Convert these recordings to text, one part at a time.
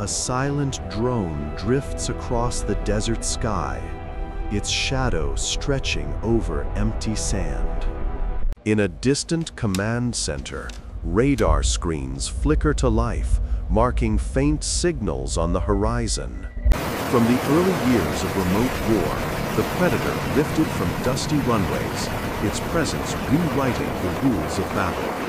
A silent drone drifts across the desert sky, its shadow stretching over empty sand. In a distant command center, radar screens flicker to life, marking faint signals on the horizon. From the early years of remote war, the Predator lifted from dusty runways, its presence rewriting the rules of battle.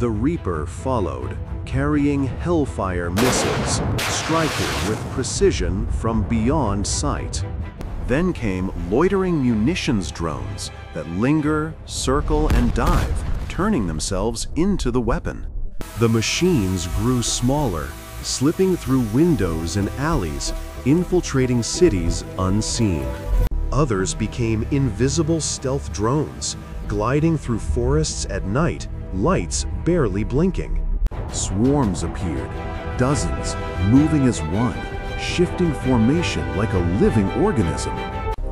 The Reaper followed, carrying Hellfire missiles, striking with precision from beyond sight. Then came loitering munitions drones that linger, circle, and dive, turning themselves into the weapon. The machines grew smaller, slipping through windows and alleys, infiltrating cities unseen. Others became invisible stealth drones, gliding through forests at night, lights barely blinking. Swarms appeared, dozens, moving as one, shifting formation like a living organism.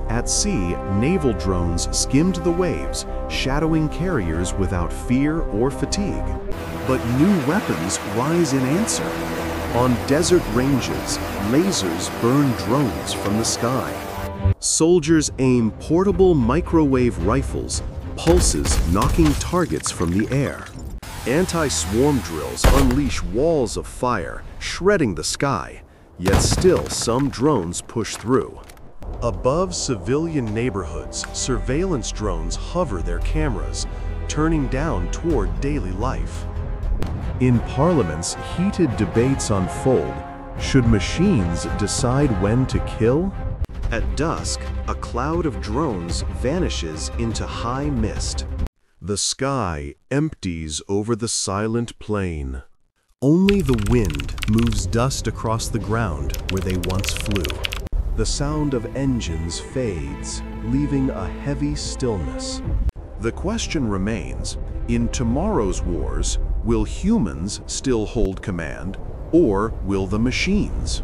At sea, naval drones skimmed the waves, shadowing carriers without fear or fatigue. But new weapons rise in answer. On desert ranges, lasers burn drones from the sky. Soldiers aim portable microwave rifles, pulses knocking targets from the air. Anti-swarm drills unleash walls of fire, shredding the sky, yet still some drones push through. Above civilian neighborhoods, surveillance drones hover their cameras, turning down toward daily life. In parliaments, heated debates unfold. Should machines decide when to kill? At dusk, a cloud of drones vanishes into high mist. The sky empties over the silent plain. Only the wind moves dust across the ground where they once flew. The sound of engines fades, leaving a heavy stillness. The question remains, in tomorrow's wars, will humans still hold command, or will the machines?